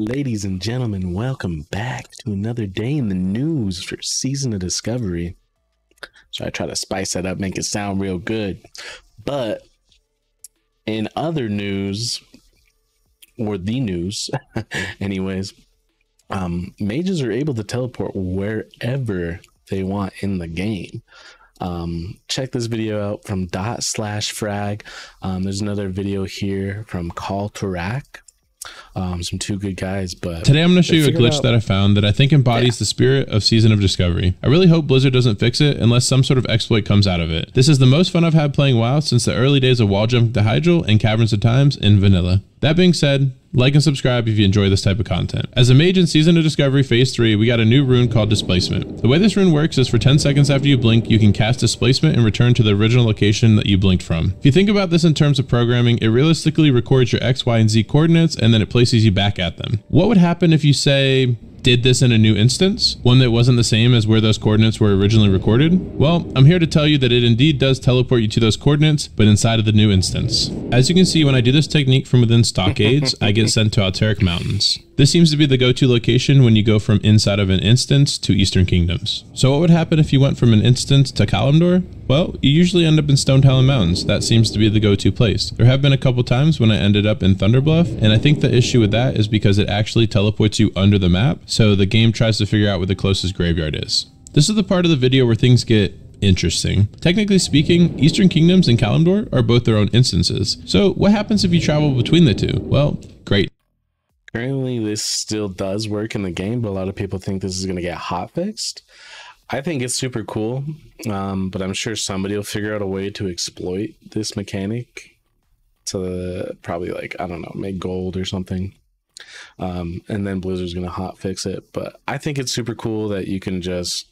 Ladies and gentlemen, welcome back to another day in the news for Season of Discovery. So I try to spice that up, make it sound real good. But in other news, or the news, anyways, mages are able to teleport wherever they want in the game. Check this video out from ./frag. There's another video here from Alterac. Some two good guys, but today I'm going to show you a glitch that I found that I think embodies the spirit of Season of Discovery. I really hope Blizzard doesn't fix it unless some sort of exploit comes out of it. This is the most fun I've had playing WoW since the early days of Wall Jump Dehydral and Caverns of Times in vanilla. That being said, like and subscribe if you enjoy this type of content. As a mage in Season of Discovery Phase 3, we got a new rune called Displacement. The way this rune works is for 10 seconds after you blink, you can cast Displacement and return to the original location that you blinked from. If you think about this in terms of programming, it realistically records your X, Y, and Z coordinates, and then it places you back at them. What would happen if you, say, did this in a new instance, one that wasn't the same as where those coordinates were originally recorded? Well, I'm here to tell you that it indeed does teleport you to those coordinates, but inside of the new instance. As you can see, when I do this technique from within stockades, I get sent to Alterac Mountains. This seems to be the go-to location when you go from inside of an instance to Eastern Kingdoms. So what would happen if you went from an instance to Kalimdor? Well, you usually end up in Stonetalon Mountains. That seems to be the go-to place. There have been a couple times when I ended up in Thunder Bluff, and I think the issue with that is because it actually teleports you under the map, so the game tries to figure out where the closest graveyard is. This is the part of the video where things get interesting. Technically speaking, Eastern Kingdoms and Kalimdor are both their own instances. So what happens if you travel between the two? Well, great. Currently, this still does work in the game, but a lot of people think this is going to get hotfixed. I think it's super cool, but I'm sure somebody will figure out a way to exploit this mechanic to probably, like, I don't know, make gold or something. And then Blizzard's going to hotfix it. But I think it's super cool that you can just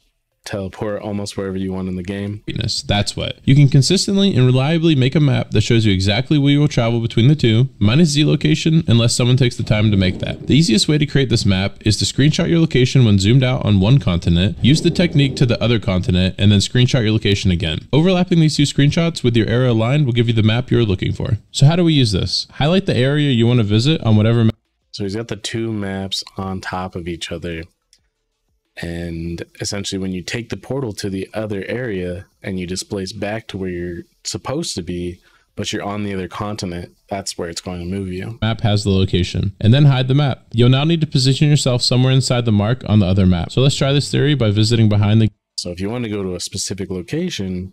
teleport almost wherever you want in the game. That's what. You can consistently and reliably make a map that shows you exactly where you will travel between the two, minus Z location, unless someone takes the time to make that. The easiest way to create this map is to screenshot your location when zoomed out on one continent, use the technique to the other continent, and then screenshot your location again. Overlapping these two screenshots with your arrow aligned will give you the map you're looking for. So how do we use this? Highlight the area you want to visit on whatever map. So he's got the two maps on top of each other. And essentially when you take the portal to the other area and you displace back to where you're supposed to be, but you're on the other continent, that's where it's going to move you. Map has the location, and then hide the map. You'll now need to position yourself somewhere inside the mark on the other map. So let's try this theory by visiting behind the... So if you want to go to a specific location,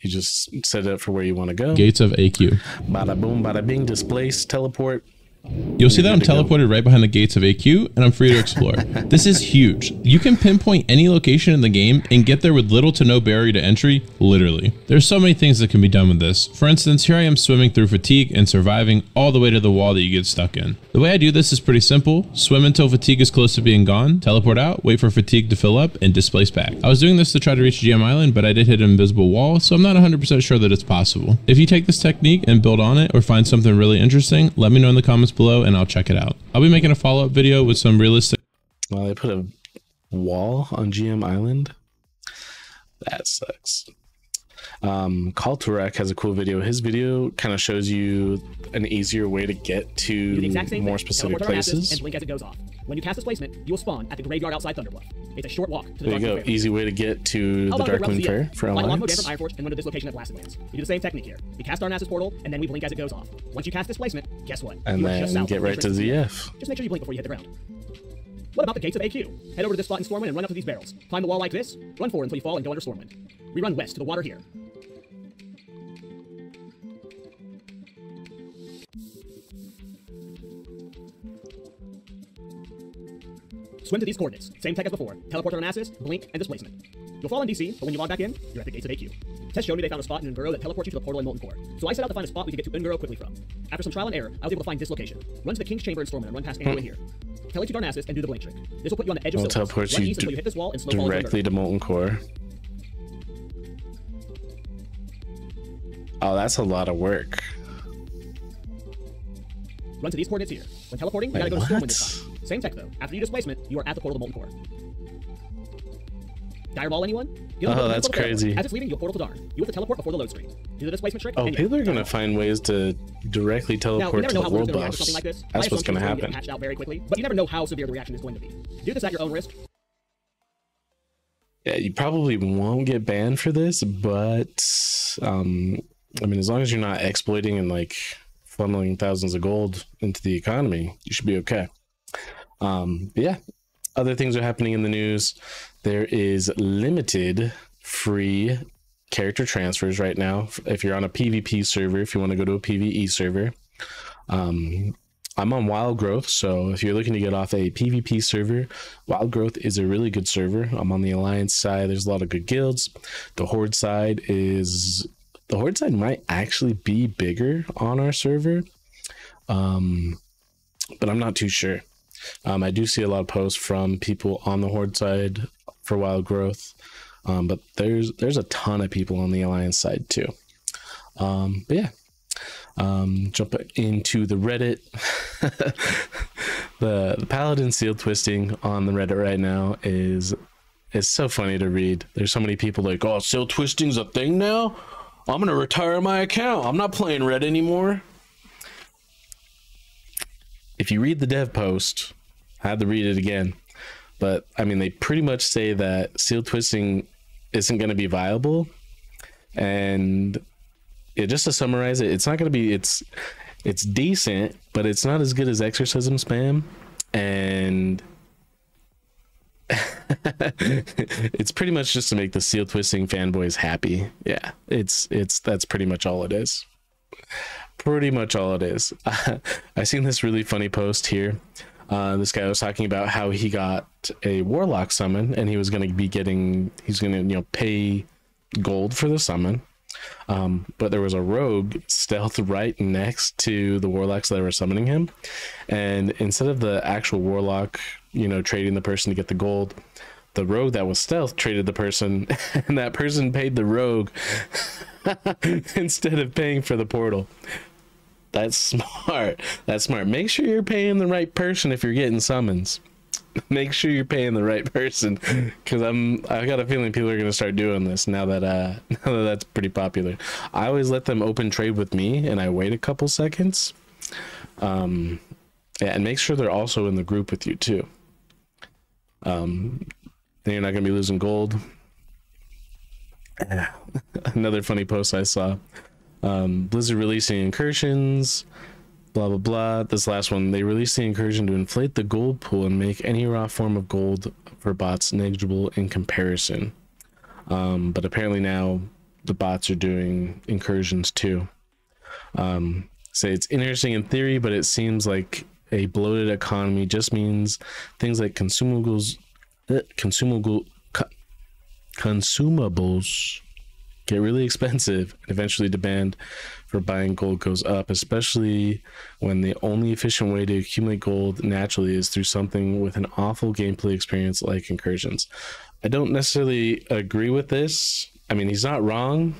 you just set it up for where you want to go. Gates of AQ. Bada boom, bada bing, displace, teleport. You'll see that I'm teleported right behind the gates of AQ, and I'm free to explore. This is huge. You can pinpoint any location in the game and get there with little to no barrier to entry, literally. There's so many things that can be done with this. For instance, here I am swimming through fatigue and surviving all the way to the wall that you get stuck in. The way I do this is pretty simple. Swim until fatigue is close to being gone, teleport out, wait for fatigue to fill up, and displace back. I was doing this to try to reach GM Island, but I did hit an invisible wall, so I'm not 100% sure that it's possible. If you take this technique and build on it or find something really interesting, let me know in the comments below and I'll check it out. I'll be making a follow-up video with some realistic... Well, they put a wall on GM Island? That sucks. Alterac has a cool video. His video kind of shows you an easier way to get to more specific places. And blink as it goes off. When you cast Displacement, you will spawn at the graveyard outside Thunderbluff. It's a short walk to the... There you go. Easy way to get to the Darkmoon Faire for Alliance. From Ironforge and went to this location at Blasted Lands. We do the same technique here. We cast Darnassus portal, and then we blink as it goes off. Once you cast Displacement, guess what? And you then get right to ZF. Just make sure you blink before you hit the ground. What about the gates of AQ? Head over to this spot in Stormwind and run up to these barrels. Climb the wall like this, run forward until you fall and go under Stormwind. We run west to the water here. Swim to these coordinates. Same tech as before. Teleport on Assis, blink, and Displacement. You'll fall in DC, but when you log back in, you're at the gates of AQ. Tess showed me they found a spot in Un'Goro that teleports you to the portal in Molten Core. So I set out to find a spot we could get to Un'Goro quickly from. After some trial and error, I was able to find this location. Run to the King's Chamber in Stormwind and run past anywhere here. Tele to Darnassus and do the blink trick. This will put you on the edge of the portal. Run east until you hit this wall and slow fall directly to Molten Core. Oh, that's a lot of work. Run to these coordinates here. When teleporting, you gotta go to Stormwind this time. Same tech though. After you Displacement, you are at the portal of Molten Core. Direball anyone? Oh, that's crazy. As it's leaving your portal to Darn, you have to teleport before the load screen. Do the displacement trick. Oh, people are gonna find ways to directly teleport now, to the world boss. Like that's what's gonna happen. Patched out very quickly, but you never know how severe the reaction is going to be. Do this at your own risk. Yeah, you probably won't get banned for this, but I mean, as long as you're not exploiting and like funneling thousands of gold into the economy, you should be okay. Yeah. Other things are happening in the news. There is limited free character transfers right now. If you're on a PvP server, if you want to go to a PvE server, I'm on Wild Growth. So if you're looking to get off a PvP server, Wild Growth is a really good server. I'm on the Alliance side. There's a lot of good guilds. The Horde side is, the Horde side might actually be bigger on our server, but I'm not too sure. I do see a lot of posts from people on the Horde side for Wild Growth, but there's a ton of people on the Alliance side too. But yeah, jump into the Reddit. The Paladin seal twisting on the Reddit right now is so funny to read. There's so many people like, oh, seal twisting's a thing now? I'm gonna retire my account. I'm not playing Reddit anymore. If you read the dev post, I had to read it again, but I mean, they pretty much say that seal twisting isn't going to be viable. And it, just to summarize it, it's not going to be, it's decent, but it's not as good as exorcism spam. And it's pretty much just to make the seal twisting fanboys happy. Yeah, that's pretty much all it is. Pretty much all it is. I seen this really funny post here. This guy was talking about how he got a warlock summon and he was going to be getting, he's going to, you know, pay gold for the summon. But there was a rogue stealth right next to the warlocks that were summoning him. And instead of the actual warlock, you know, trading the person to get the gold, the rogue that was stealth traded the person and that person paid the rogue instead of paying for the portal. That's smart. That's smart. Make sure you're paying the right person if you're getting summons. Make sure you're paying the right person, because I've got a feeling people are going to start doing this now that that's pretty popular. I always let them open trade with me and I wait a couple seconds. Yeah, and make sure they're also in the group with you too. Then you're not going to be losing gold. Another funny post I saw. Blizzard releasing incursions, blah blah blah. This last one, they released the incursion to inflate the gold pool and make any raw form of gold for bots negligible in comparison. But apparently now the bots are doing incursions too. So it's interesting in theory, but it seems like a bloated economy just means things like consumables get really expensive and eventually demand for buying gold goes up, especially when the only efficient way to accumulate gold naturally is through something with an awful gameplay experience like incursions. I don't necessarily agree with this. I mean, he's not wrong,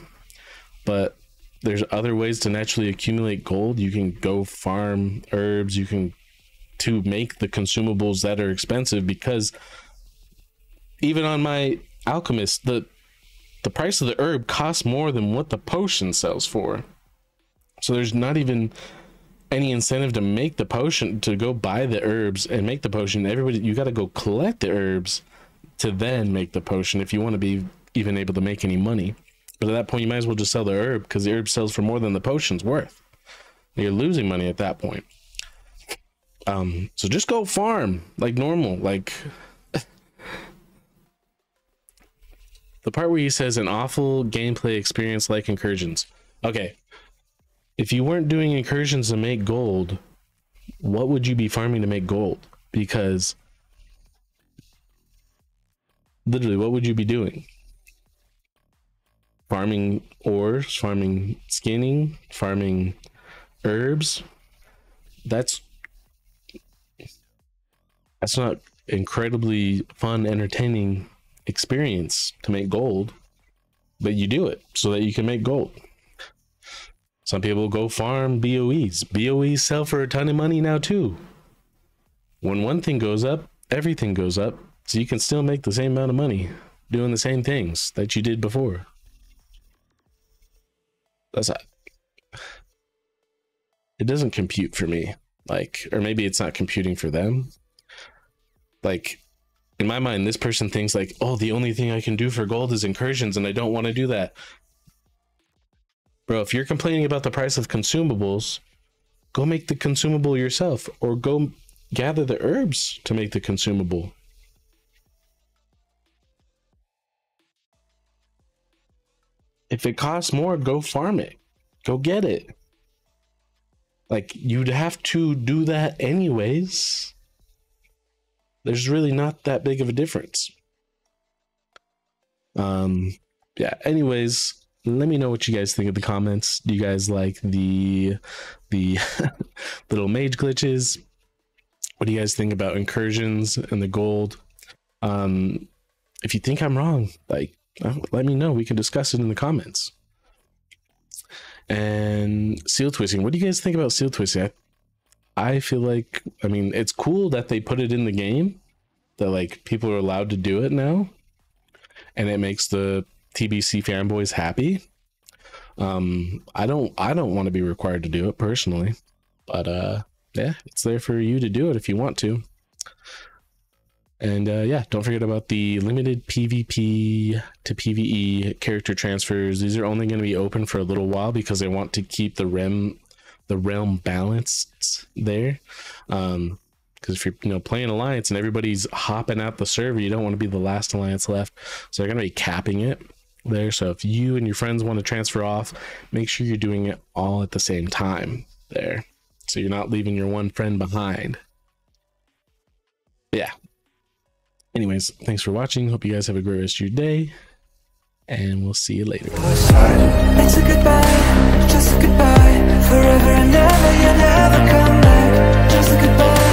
but there's other ways to naturally accumulate gold. You can go farm herbs, you can to make the consumables that are expensive, because even on my alchemist, the price of the herb costs more than what the potion sells for. So there's not even any incentive to make the potion, to go buy the herbs and make the potion. Everybody, you got to go collect the herbs to then make the potion if you want to be even able to make any money. But at that point, you might as well just sell the herb, because the herb sells for more than the potion's worth. You're losing money at that point. So just go farm like normal, like... The part where he says an awful gameplay experience like incursions. Okay, if you weren't doing incursions to make gold, what would you be farming to make gold? Because literally, what would you be doing? Farming ores, farming skinning, farming herbs. That's not incredibly fun, entertaining experience to make gold, but you do it so that you can make gold. Some people go farm BOEs. BOEs sell for a ton of money now too. When one thing goes up, everything goes up, so you can still make the same amount of money. doing the same things that you did before. That's not, it doesn't compute for me, like, or maybe it's not computing for them. Like, in my mind, this person thinks like, oh, the only thing I can do for gold is incursions, and I don't want to do that. Bro, if you're complaining about the price of consumables, go make the consumable yourself, or go gather the herbs to make the consumable. If it costs more, go farm it, go get it. Like, you'd have to do that anyways. There's really not that big of a difference. Yeah, anyways, let me know what you guys think in the comments. Do you guys like the little mage glitches? What do you guys think about incursions and the gold? If you think I'm wrong, like, let me know. We can discuss it in the comments. And seal twisting, what do you guys think about seal twisting? I feel like, I mean, it's cool that they put it in the game, that like people are allowed to do it now, and it makes the TBC fanboys happy. I don't want to be required to do it personally, but yeah, it's there for you to do it if you want to. And yeah, don't forget about the limited PvP to PvE character transfers. These are only going to be open for a little while because they want to keep the realm balanced there. Because if you're, you know, playing Alliance and everybody's hopping out the server, you don't want to be the last Alliance left. So they're going to be capping it there. So if you and your friends want to transfer off, make sure you're doing it all at the same time there, so you're not leaving your one friend behind. Yeah. Anyways, thanks for watching. Hope you guys have a great rest of your day, and we'll see you later. It's a goodbye, just a goodbye, forever and ever, you never come back, just a goodbye.